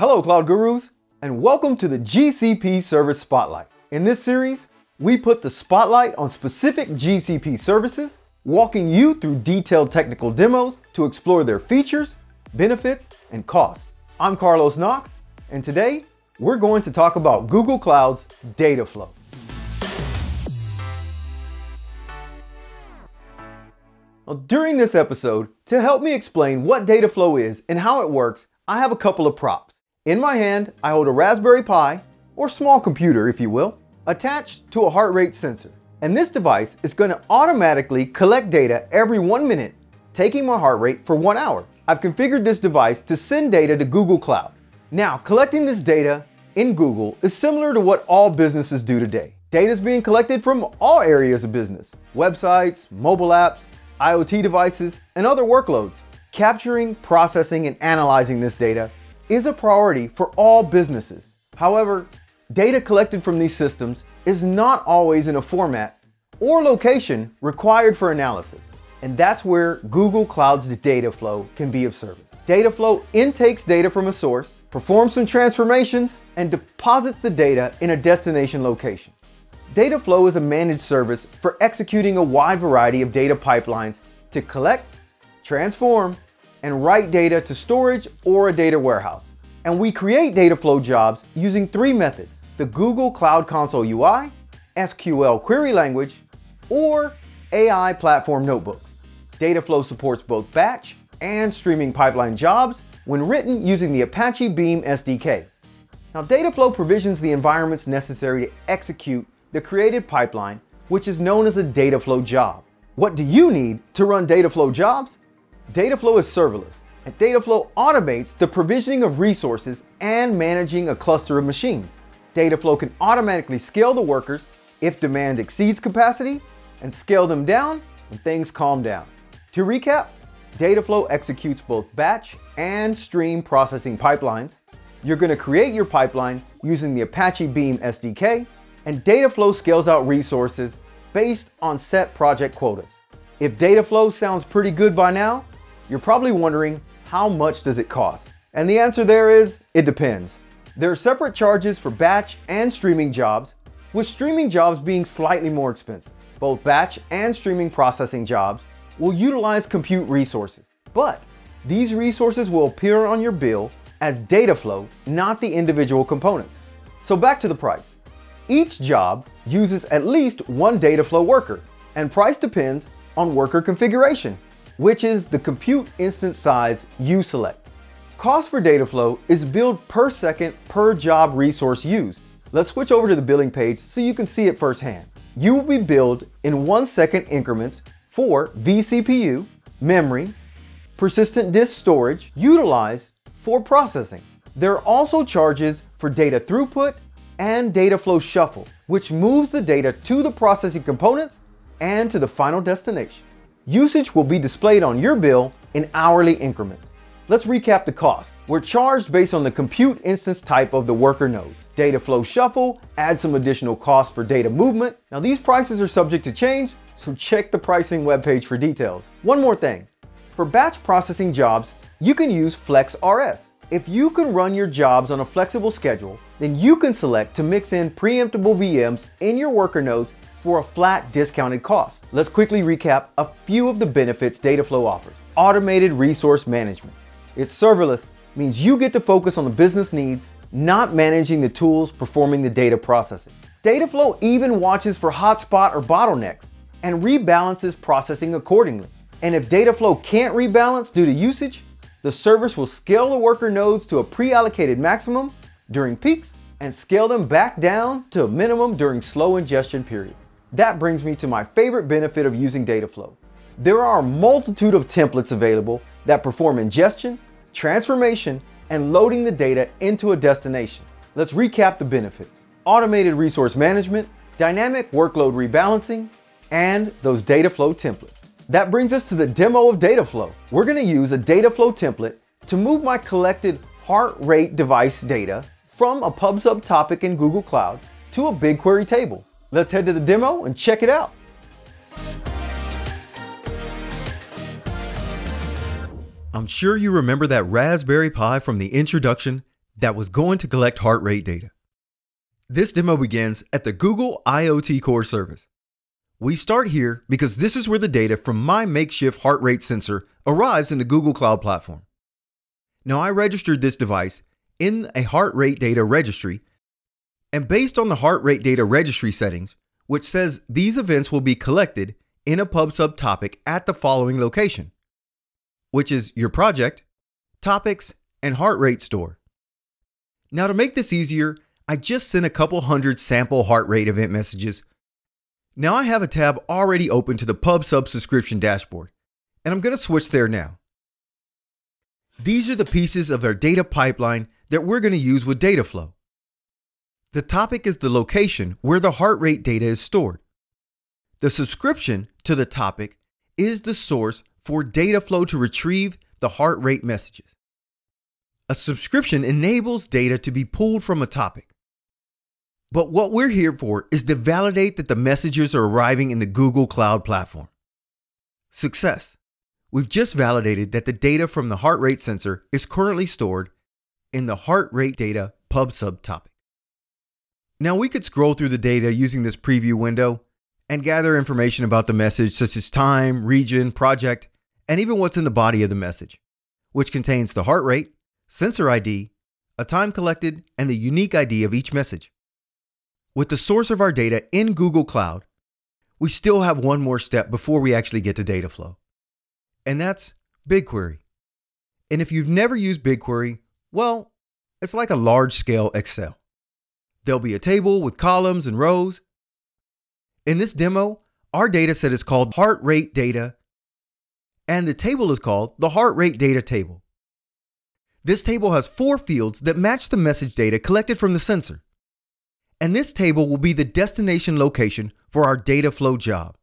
Hello Cloud Gurus, and welcome to the GCP Service Spotlight. In this series, we put the spotlight on specific GCP services, walking you through detailed technical demos to explore their features, benefits, and costs. I'm Karlos Knox, and today we're going to talk about Google Cloud's Dataflow. Now, during this episode, to help me explain what Dataflow is and how it works, I have a couple of props. In my hand, I hold a Raspberry Pi, or small computer if you will, attached to a heart rate sensor. And this device is going to automatically collect data every 1 minute, taking my heart rate for 1 hour. I've configured this device to send data to Google Cloud. Now, collecting this data in Google is similar to what all businesses do today. Data is being collected from all areas of business: websites, mobile apps, IoT devices, and other workloads. Capturing, processing, and analyzing this data is a priority for all businesses. However, data collected from these systems is not always in a format or location required for analysis. And that's where Google Cloud's Dataflow can be of service. Dataflow intakes data from a source, performs some transformations, and deposits the data in a destination location. Dataflow is a managed service for executing a wide variety of data pipelines to collect, transform, and write data to storage or a data warehouse. And we create Dataflow jobs using three methods: the Google Cloud Console UI, SQL query language, or AI Platform Notebooks. Dataflow supports both batch and streaming pipeline jobs when written using the Apache Beam SDK. Now, Dataflow provisions the environments necessary to execute the created pipeline, which is known as a Dataflow job. What do you need to run Dataflow jobs? Dataflow is serverless, and Dataflow automates the provisioning of resources and managing a cluster of machines. Dataflow can automatically scale the workers if demand exceeds capacity, and scale them down when things calm down. To recap, Dataflow executes both batch and stream processing pipelines. You're going to create your pipeline using the Apache Beam SDK, and Dataflow scales out resources based on set project quotas. If Dataflow sounds pretty good by now, you're probably wondering, how much does it cost? And the answer there is, it depends. There are separate charges for batch and streaming jobs, with streaming jobs being slightly more expensive. Both batch and streaming processing jobs will utilize compute resources, but these resources will appear on your bill as Dataflow, not the individual components. So back to the price. Each job uses at least one Dataflow worker, and price depends on worker configuration, which is the compute instance size you select. Cost for Dataflow is billed per second per job resource used. Let's switch over to the billing page so you can see it firsthand. You will be billed in 1 second increments for vCPU, memory, persistent disk storage utilized for processing. There are also charges for data throughput and Dataflow shuffle, which moves the data to the processing components and to the final destination. Usage will be displayed on your bill in hourly increments. Let's recap the cost. We're charged based on the compute instance type of the worker nodes. Dataflow shuffle adds some additional cost for data movement. Now, these prices are subject to change, so check the pricing webpage for details. One more thing. For batch processing jobs, you can use FlexRS. If you can run your jobs on a flexible schedule, then you can select to mix in preemptible VMs in your worker nodes for a flat discounted cost. Let's quickly recap a few of the benefits Dataflow offers. Automated resource management. It's serverless, means you get to focus on the business needs, not managing the tools performing the data processing. Dataflow even watches for hotspot or bottlenecks and rebalances processing accordingly. And if Dataflow can't rebalance due to usage, the service will scale the worker nodes to a pre-allocated maximum during peaks and scale them back down to a minimum during slow ingestion periods. That brings me to my favorite benefit of using Dataflow. There are a multitude of templates available that perform ingestion, transformation, and loading the data into a destination. Let's recap the benefits. Automated resource management, dynamic workload rebalancing, and those Dataflow templates. That brings us to the demo of Dataflow. We're gonna use a Dataflow template to move my collected heart rate device data from a Pub/Sub topic in Google Cloud to a BigQuery table. Let's head to the demo and check it out. I'm sure you remember that Raspberry Pi from the introduction that was going to collect heart rate data. This demo begins at the Google IoT Core service. We start here because this is where the data from my makeshift heart rate sensor arrives in the Google Cloud Platform. Now, I registered this device in a heart rate data registry, and based on the heart rate data registry settings, which says these events will be collected in a Pub/Sub topic at the following location, which is your project, topics, and heart rate store. Now, to make this easier, I just sent a couple hundred sample heart rate event messages. Now I have a tab already open to the Pub/Sub subscription dashboard, and I'm going to switch there now. These are the pieces of our data pipeline that we're going to use with Dataflow. The topic is the location where the heart rate data is stored. The subscription to the topic is the source for Dataflow to retrieve the heart rate messages. A subscription enables data to be pulled from a topic. But what we're here for is to validate that the messages are arriving in the Google Cloud Platform. Success. We've just validated that the data from the heart rate sensor is currently stored in the heart rate data Pub/Sub topic. Now we could scroll through the data using this preview window and gather information about the message, such as time, region, project, and even what's in the body of the message, which contains the heart rate, sensor ID, a time collected, and the unique ID of each message. With the source of our data in Google Cloud, we still have one more step before we actually get to Dataflow, and that's BigQuery. And if you've never used BigQuery, well, it's like a large-scale Excel. There'll be a table with columns and rows. In this demo, our data set is called heart rate data, and the table is called the heart rate data table. This table has 4 fields that match the message data collected from the sensor. And this table will be the destination location for our Dataflow job.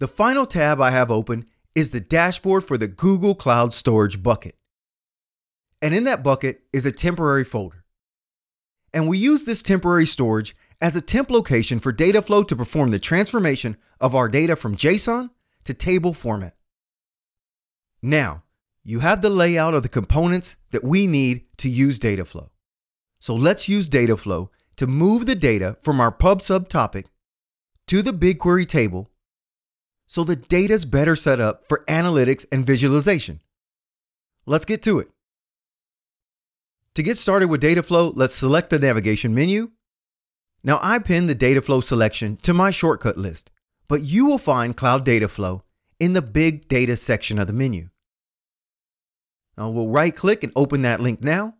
The final tab I have open is the dashboard for the Google Cloud Storage bucket. And in that bucket is a temporary folder. And we use this temporary storage as a temp location for Dataflow to perform the transformation of our data from JSON to table format. Now, you have the layout of the components that we need to use Dataflow. So let's use Dataflow to move the data from our Pub/Sub topic to the BigQuery table so the data is better set up for analytics and visualization. Let's get to it. To get started with Dataflow, let's select the navigation menu. Now I pinned the Dataflow selection to my shortcut list, but you will find Cloud Dataflow in the Big Data section of the menu. Now we'll right-click and open that link now.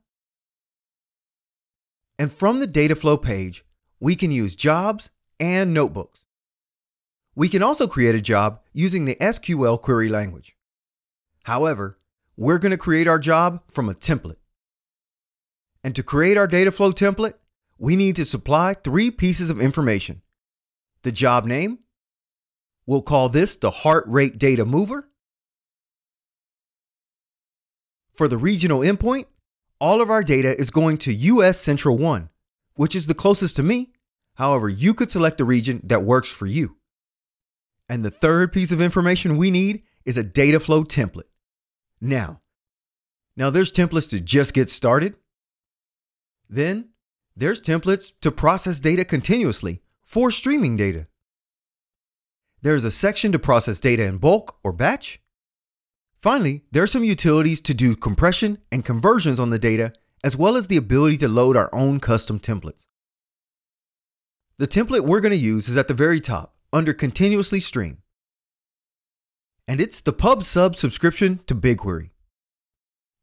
And from the Dataflow page, we can use jobs and notebooks. We can also create a job using the SQL query language. However, we're going to create our job from a template. And to create our Dataflow template, we need to supply 3 pieces of information. The job name, we'll call this the heart rate data mover. For the regional endpoint, all of our data is going to US Central 1, which is the closest to me. However, you could select the region that works for you. And the third piece of information we need is a Dataflow template. Now there's templates to just get started. Then there's templates to process data continuously for streaming data. There's a section to process data in bulk or batch. Finally, there are some utilities to do compression and conversions on the data, as well as the ability to load our own custom templates. The template we're going to use is at the very top, under Continuously Stream. And it's the Pub/Sub subscription to BigQuery.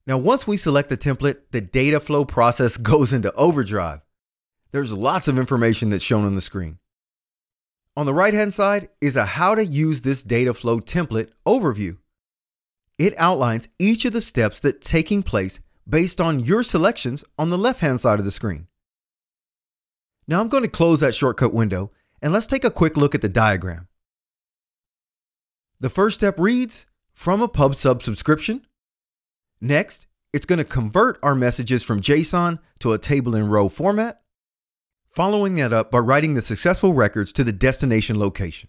Now, once we select the template, the Dataflow process goes into overdrive. There's lots of information that's shown on the screen. On the right-hand side is a How to Use This Dataflow Template overview. It outlines each of the steps that are taking place based on your selections on the left-hand side of the screen. Now I'm going to close that shortcut window and let's take a quick look at the diagram. The first step reads, from a Pub/Sub subscription. Next, it's going to convert our messages from JSON to a table and row format, following that up by writing the successful records to the destination location.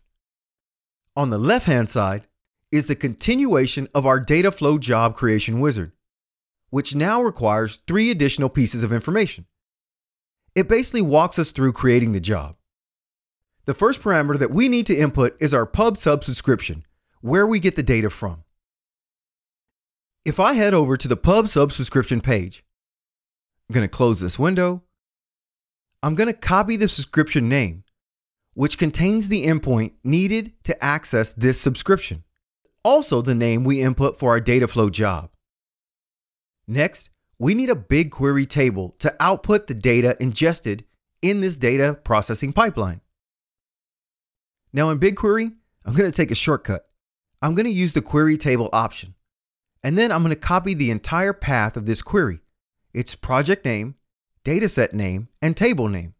On the left-hand side is the continuation of our Dataflow job creation wizard, which now requires 3 additional pieces of information. It basically walks us through creating the job. The first parameter that we need to input is our Pub/Sub subscription, where we get the data from. If I head over to the Pub/Sub subscription page, I'm going to close this window. I'm going to copy the subscription name, which contains the endpoint needed to access this subscription. Also the name we input for our Dataflow job. Next, we need a BigQuery table to output the data ingested in this data processing pipeline. Now in BigQuery, I'm going to take a shortcut. I'm going to use the query table option, and then I'm going to copy the entire path of this query, its project name, dataset name, and table name.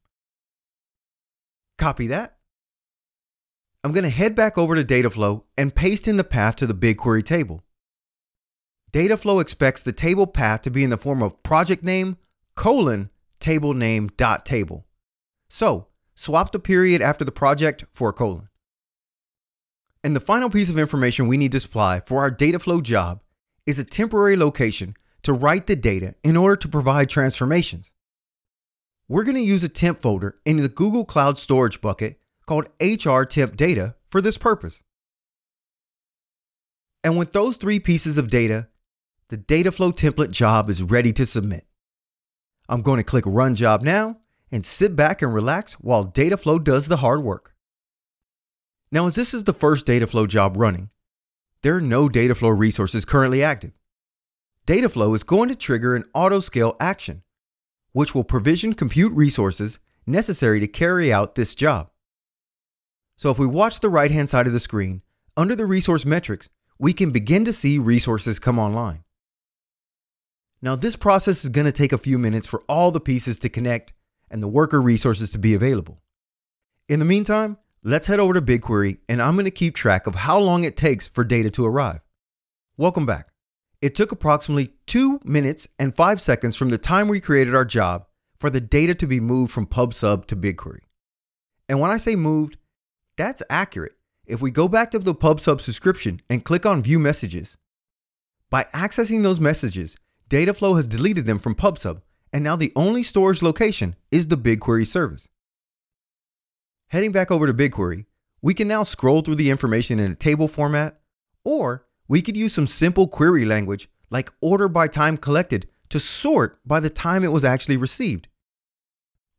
Copy that. I'm going to head back over to Dataflow and paste in the path to the BigQuery table. Dataflow expects the table path to be in the form of project name : table name dot table. So swap the period after the project for a colon. And the final piece of information we need to supply for our Dataflow job is a temporary location to write the data in order to provide transformations. We're going to use a temp folder in the Google Cloud Storage bucket called HR temp data for this purpose. And with those 3 pieces of data, the Dataflow template job is ready to submit. I'm going to click Run Job Now and sit back and relax while Dataflow does the hard work. Now, as this is the first Dataflow job running, there are no Dataflow resources currently active. Dataflow is going to trigger an auto-scale action, which will provision compute resources necessary to carry out this job. So if we watch the right-hand side of the screen, under the resource metrics, we can begin to see resources come online. Now this process is going to take a few minutes for all the pieces to connect and the worker resources to be available. In the meantime, let's head over to BigQuery and I'm going to keep track of how long it takes for data to arrive. Welcome back. It took approximately 2 minutes and 5 seconds from the time we created our job for the data to be moved from Pub/Sub to BigQuery. And when I say moved, that's accurate. If we go back to the Pub/Sub subscription and click on View Messages, by accessing those messages, Dataflow has deleted them from Pub/Sub, and now the only storage location is the BigQuery service. Heading back over to BigQuery, we can now scroll through the information in a table format, or we could use some simple query language like order by time collected to sort by the time it was actually received.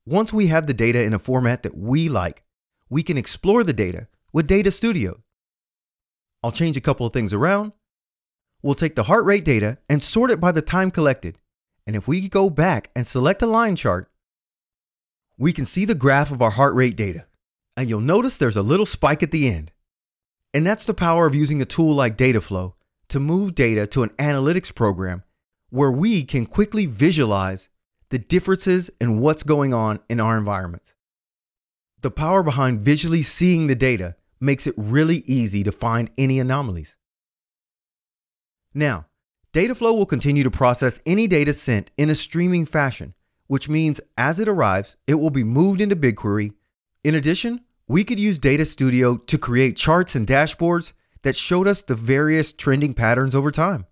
Once we have the data in a format that we like, we can explore the data with Data Studio. I'll change a couple of things around. We'll take the heart rate data and sort it by the time collected. And if we go back and select a line chart, we can see the graph of our heart rate data. And you'll notice there's a little spike at the end. And that's the power of using a tool like Dataflow to move data to an analytics program where we can quickly visualize the differences in what's going on in our environments. The power behind visually seeing the data makes it really easy to find any anomalies. Now, Dataflow will continue to process any data sent in a streaming fashion, which means as it arrives, it will be moved into BigQuery. In addition, we could use Data Studio to create charts and dashboards that showed us the various trending patterns over time.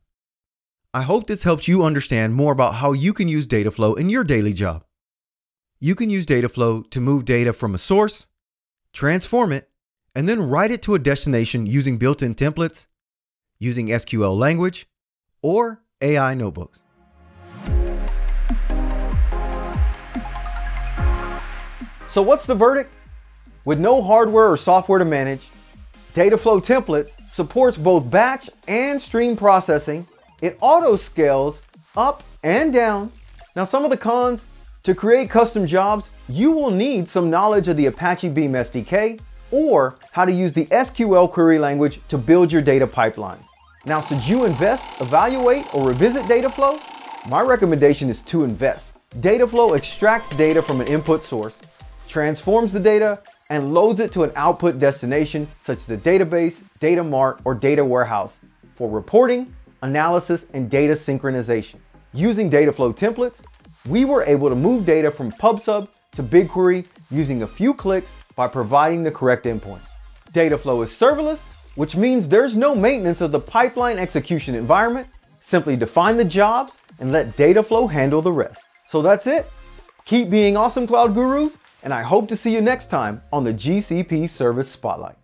I hope this helps you understand more about how you can use Dataflow in your daily job. You can use Dataflow to move data from a source, transform it, and then write it to a destination using built-in templates, using SQL language, or AI notebooks. So what's the verdict? With no hardware or software to manage, Dataflow templates supports both batch and stream processing. It auto-scales up and down. Now some of the cons: to create custom jobs, you will need some knowledge of the Apache Beam SDK or how to use the SQL query language to build your data pipelines. Now, should you invest, evaluate, or revisit Dataflow? My recommendation is to invest. Dataflow extracts data from an input source, transforms the data, and loads it to an output destination such as the database, data mart, or data warehouse for reporting, analysis, and data synchronization. Using Dataflow templates, we were able to move data from Pub/Sub to BigQuery using a few clicks by providing the correct endpoint. Dataflow is serverless, which means there's no maintenance of the pipeline execution environment. Simply define the jobs and let Dataflow handle the rest. So that's it. Keep being awesome, cloud gurus, and I hope to see you next time on the GCP Service Spotlight.